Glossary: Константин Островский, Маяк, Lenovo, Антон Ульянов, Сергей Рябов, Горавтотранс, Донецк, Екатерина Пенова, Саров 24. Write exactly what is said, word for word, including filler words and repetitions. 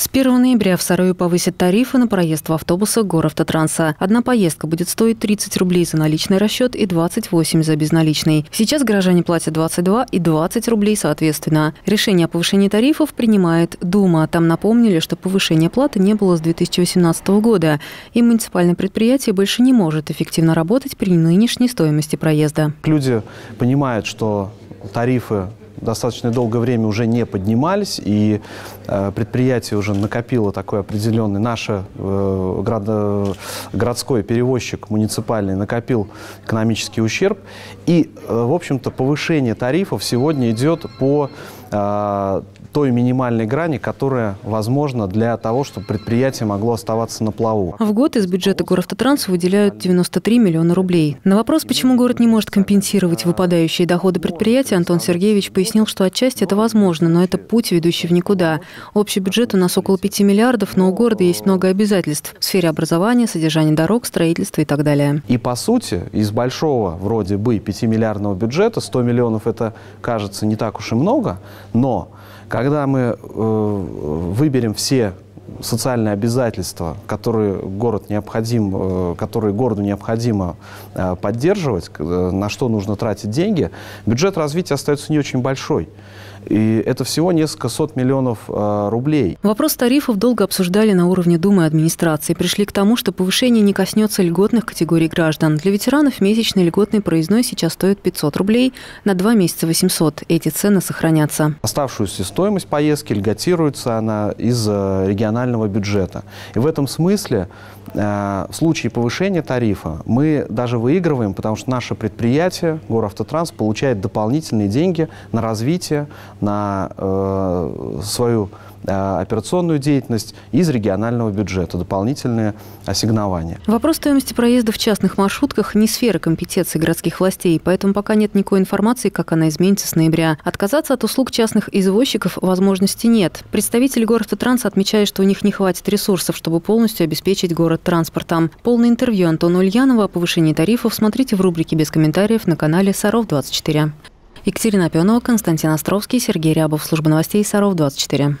С первого ноября в Сарове повысят тарифы на проезд в автобусах Горавтотранса. Одна поездка будет стоить тридцать рублей за наличный расчет и двадцать восемь за безналичный. Сейчас горожане платят двадцать два и двадцать рублей соответственно. Решение о повышении тарифов принимает Дума. Там напомнили, что повышение платы не было с две тысячи восемнадцатого года. И муниципальное предприятие больше не может эффективно работать при нынешней стоимости проезда. Люди понимают, что тарифы достаточно долгое время уже не поднимались, и э, предприятие уже накопило такой определенный, наш э, град, э, городской перевозчик муниципальный накопил экономический ущерб. И, э, в общем-то, повышение тарифов сегодня идет по э, той минимальной грани, которая возможна для того, чтобы предприятие могло оставаться на плаву. В год из бюджета Горавтотранса выделяют девяносто три миллиона рублей. На вопрос, почему город не может компенсировать выпадающие доходы предприятия, Антон Сергеевич пояснил, что отчасти это возможно, но это путь, ведущий в никуда. Общий бюджет у нас около пяти миллиардов, но у города есть много обязательств в сфере образования, содержания дорог, строительства и так далее. И по сути, из большого вроде бы пятимиллиардного бюджета, сто миллионов это кажется не так уж и много, но когда мы э, выберем все социальные обязательства, которые, город необходим, э, которые городу необходимо э, поддерживать, э, на что нужно тратить деньги, бюджет развития остается не очень большой. И это всего несколько сот миллионов э, рублей. Вопрос тарифов долго обсуждали на уровне Думы и администрации. Пришли к тому, что повышение не коснется льготных категорий граждан. Для ветеранов месячный льготный проездной сейчас стоит пятьсот рублей, на два месяца восемьсот. Эти цены сохранятся. Оставшуюся стоимость поездки льготируется она из регионального бюджета. И в этом смысле э, в случае повышения тарифа мы даже выигрываем, потому что наше предприятие Горавтотранс получает дополнительные деньги на развитие, на э, свою операционную деятельность из регионального бюджета, дополнительные ассигнования. Вопрос стоимости проезда в частных маршрутках не сфера компетенции городских властей, поэтому пока нет никакой информации, как она изменится с ноября. Отказаться от услуг частных извозчиков возможности нет. Представители Горавтотранса отмечают, что у них не хватит ресурсов, чтобы полностью обеспечить город транспортом. Полное интервью Антона Ульянова о повышении тарифов смотрите в рубрике «Без комментариев» на канале «Саров двадцать четыре». Екатерина Пенова, Константин Островский, Сергей Рябов. Служба новостей Саров двадцать четыре.